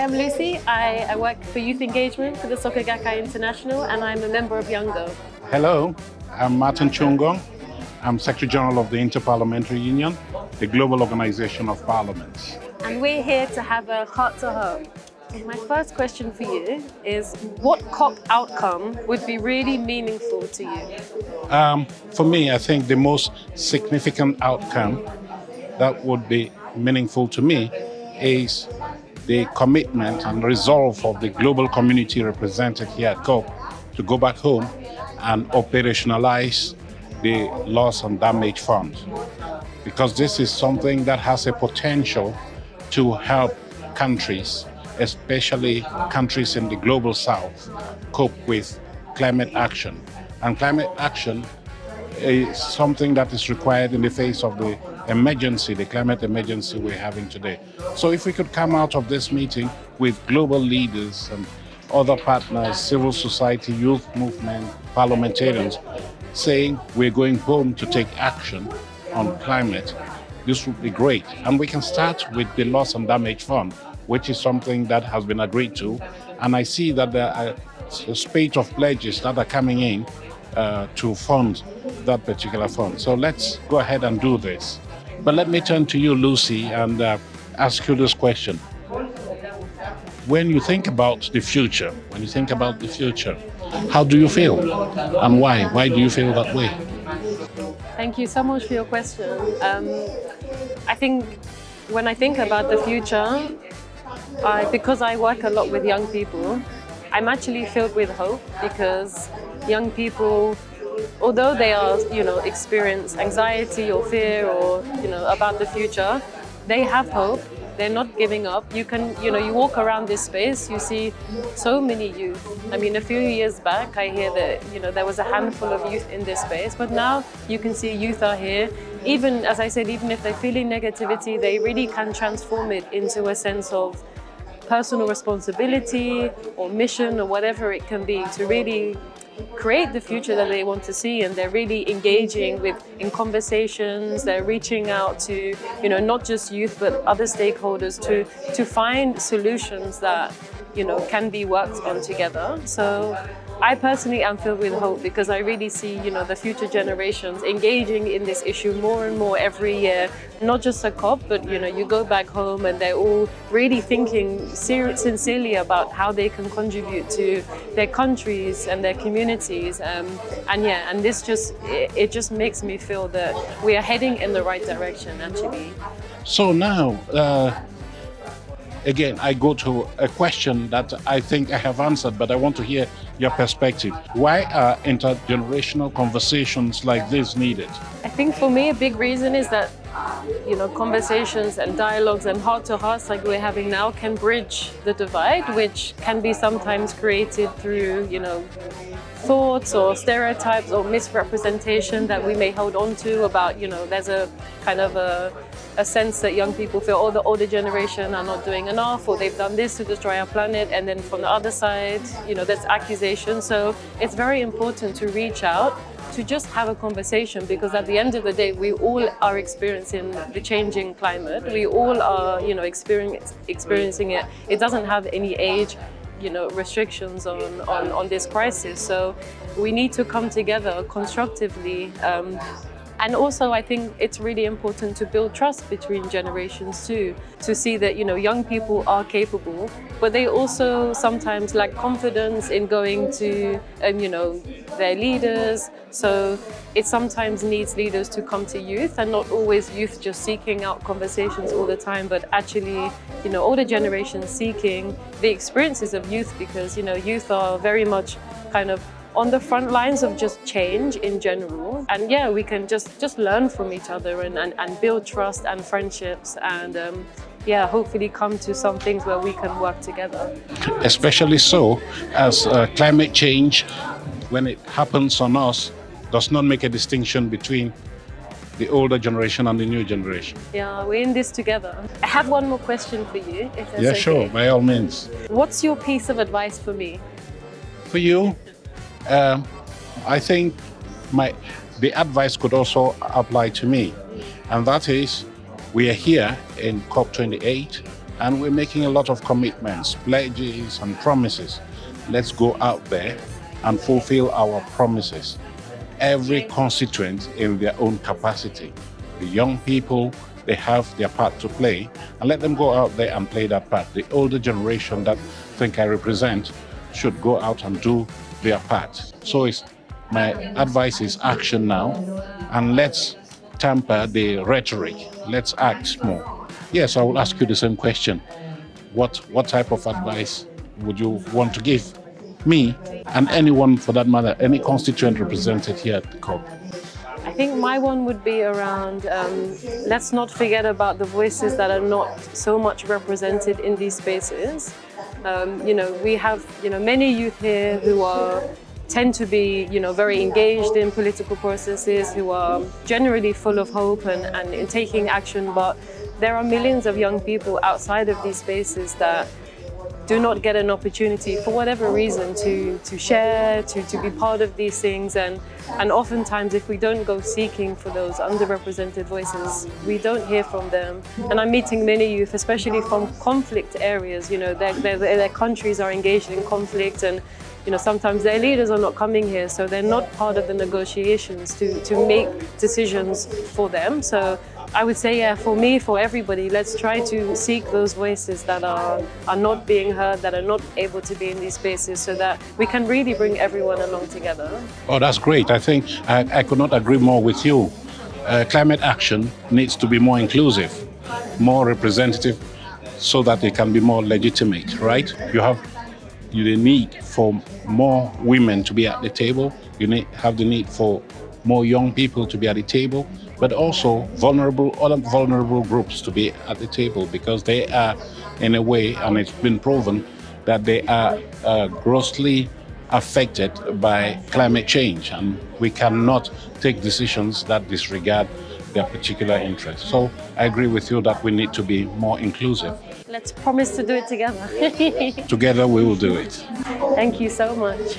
Hi, I'm Lucy. I work for youth engagement for the Sokka Gakkai International, and I'm a member of Young Go. Hello, I'm Martin Chungong. I'm Secretary General of the Inter-Parliamentary Union, the global organization of parliaments. And we're here to have a heart to heart. My first question for you is, what COP outcome would be really meaningful to you? For me, I think the most significant outcome that would be meaningful to me is the commitment and resolve of the global community represented here at COP to go back home and operationalize the loss and damage fund. Because this is something that has a potential to help countries, especially countries in the global south, cope with climate action. And climate action is something that is required in the face of the emergency, the climate emergency we're having today. So if we could come out of this meeting with global leaders and other partners, civil society, youth movement, parliamentarians, saying we're going home to take action on climate, this would be great. And we can start with the loss and damage fund, which is something that has been agreed to. And I see that there are a spate of pledges that are coming in to fund that particular fund. So let's go ahead and do this. But let me turn to you, Lucy, and ask you this question. When you think about the future, how do you feel? And why? Why do you feel that way? Thank you so much for your question. I think when I think about the future, because I work a lot with young people, I'm actually filled with hope, because young people, although they are, experience anxiety or fear or, about the future, they have hope. They're not giving up. You can, you walk around this space, you see so many youth. I mean, a few years back, I hear that, there was a handful of youth in this space, but now you can see youth are here. Even, as I said, even if they're feeling negativity, they really can transform it into a sense of personal responsibility or mission or whatever it can be to really create the future that they want to see. And they're really engaging in conversations. They're reaching out to, not just youth, but other stakeholders to find solutions that, can be worked on together. So I personally am filled with hope, because I really see, the future generations engaging in this issue more and more every year, not just a COP, but, you go back home and they're all really thinking sincerely about how they can contribute to their countries and their communities. And this just, it just makes me feel that we are heading in the right direction, actually. So now, again, I go to a question that I think I have answered, but I want to hear your perspective. Why are intergenerational conversations like this needed? I think for me, a big reason is that, conversations and dialogues and heart-to-hearts like we're having now can bridge the divide, which can be sometimes created through, thoughts or stereotypes or misrepresentation that we may hold on to about, there's a kind of a sense that young people feel, oh, the older generation are not doing enough, or they've done this to destroy our planet. And then from the other side, there's accusation. So it's very important to reach out, to just have a conversation, because at the end of the day, we all are experiencing the changing climate. We all are, experiencing it. It doesn't have any age, restrictions on this crisis. So we need to come together constructively. And also, I think it's really important to build trust between generations too, to see that, young people are capable, but they also sometimes lack confidence in going to, their leaders. So it sometimes needs leaders to come to youth, and not always youth just seeking out conversations all the time, but actually, older generations seeking the experiences of youth, because, youth are very much kind of on the front lines of just change in general. And yeah, we can just learn from each other and build trust and friendships, and yeah, hopefully come to some things where we can work together. Especially so, as climate change, when it happens on us, does not make a distinction between the older generation and the new generation. Yeah, we're in this together. I have one more question for you, if that's okay. Yeah, sure, by all means. What's your piece of advice for me? For you? I think the advice could also apply to me, and that is, we are here in COP28 And we're making a lot of commitments, pledges and promises. Let's go out there and fulfill our promises. Every constituent in their own capacity. The young people, they have their part to play, and let them go out there and play that part. The older generation that I think I represent should go out and do their part. So my advice is action now, and let's temper the rhetoric. Let's act more. Yes, I will ask you the same question. What type of advice would you want to give me, and anyone for that matter, any constituent represented here at the COP? I think my one would be around, let's not forget about the voices that are not so much represented in these spaces. You know, we have, many youth here who tend to be, very engaged in political processes, who are generally full of hope and in taking action, but there are millions of young people outside of these spaces that do not get an opportunity for whatever reason to share, to be part of these things. And oftentimes if we don't go seeking for those underrepresented voices, we don't hear from them. And I'm meeting many youth, especially from conflict areas, their countries are engaged in conflict, and sometimes their leaders are not coming here, so they're not part of the negotiations to make decisions for them. So I would say, yeah, for me, for everybody, let's try to seek those voices that are not being heard, that are not able to be in these spaces, so that we can really bring everyone along together. Oh, that's great. I think I could not agree more with you. Climate action needs to be more inclusive, more representative, so that it can be more legitimate, right? You need for more women to be at the table. You have the need for more young people to be at the table, but also other vulnerable groups to be at the table, because they are, in a way, and it's been proven, that they are grossly affected by climate change, and we cannot take decisions that disregard their particular interests. So I agree with you that we need to be more inclusive. Let's promise to do it together. Together we will do it. Thank you so much.